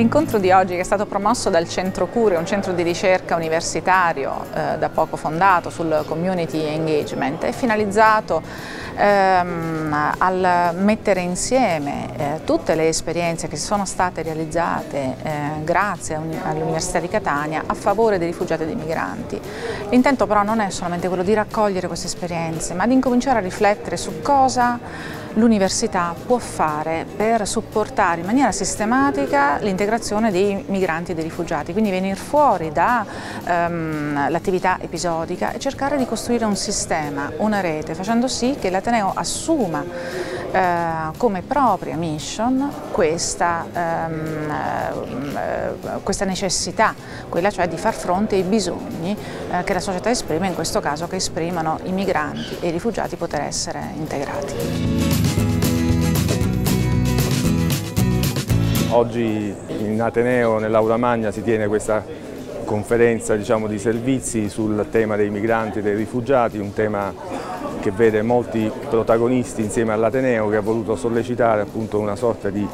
L'incontro di oggi, che è stato promosso dal Centro Cure, un centro di ricerca universitario da poco fondato sul community engagement, è finalizzato al mettere insieme tutte le esperienze che sono state realizzate grazie all'Università di Catania a favore dei rifugiati e dei migranti. L'intento però non è solamente quello di raccogliere queste esperienze, ma di incominciare a riflettere su cosa l'università può fare per supportare in maniera sistematica l'integrazione dei migranti e dei rifugiati, quindi venire fuori dall'attività episodica e cercare di costruire un sistema, una rete, facendo sì che l'Ateneo assuma come propria mission questa necessità, quella cioè di far fronte ai bisogni che la società esprime, in questo caso che esprimono i migranti e i rifugiati, poter essere integrati. Oggi in Ateneo, nell'Aula Magna, si tiene questa conferenza di servizi sul tema dei migranti e dei rifugiati, un tema che vede molti protagonisti insieme all'Ateneo, che ha voluto sollecitare appunto una sorta di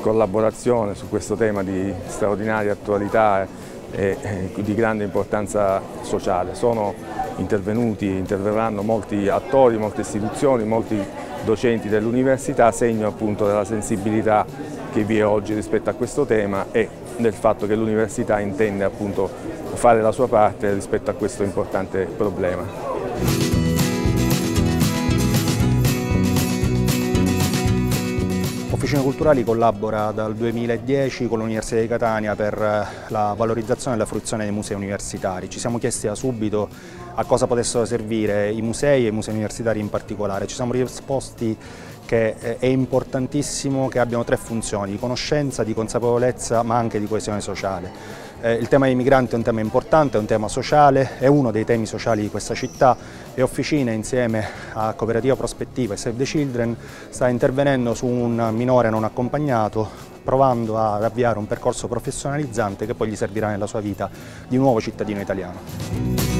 collaborazione su questo tema di straordinaria attualità e di grande importanza sociale. Sono interverranno molti attori, molte istituzioni, molti docenti dell'università, segno appunto della sensibilità che vi è oggi rispetto a questo tema e del fatto che l'università intende appunto fare la sua parte rispetto a questo importante problema. Officine culturali collabora dal 2010 con l'Università di Catania per la valorizzazione e la fruizione dei musei universitari. Ci siamo chiesti da subito a cosa potessero servire i musei e i musei universitari in particolare. Ci siamo risposti che è importantissimo che abbiano tre funzioni: di conoscenza, di consapevolezza, ma anche di coesione sociale. Il tema dei migranti è un tema importante, è un tema sociale, è uno dei temi sociali di questa città e Officine, insieme a Cooperativa Prospettiva e Save the Children, sta intervenendo su un minore non accompagnato, provando ad avviare un percorso professionalizzante che poi gli servirà nella sua vita di nuovo cittadino italiano.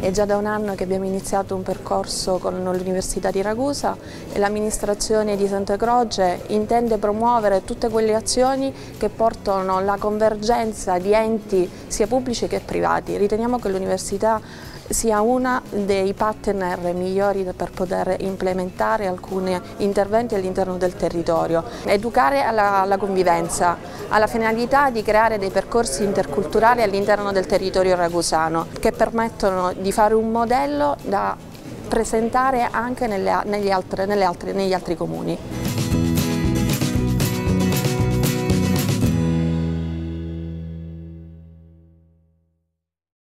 È già da un anno che abbiamo iniziato un percorso con l'Università di Ragusa e l'amministrazione di Santa Croce intende promuovere tutte quelle azioni che portano alla convergenza di enti sia pubblici che privati. Riteniamo che l'università sia uno dei partner migliori per poter implementare alcuni interventi all'interno del territorio. Educare alla convivenza, alla finalità di creare dei percorsi interculturali all'interno del territorio ragusano che permettono di fare un modello da presentare anche negli altri comuni.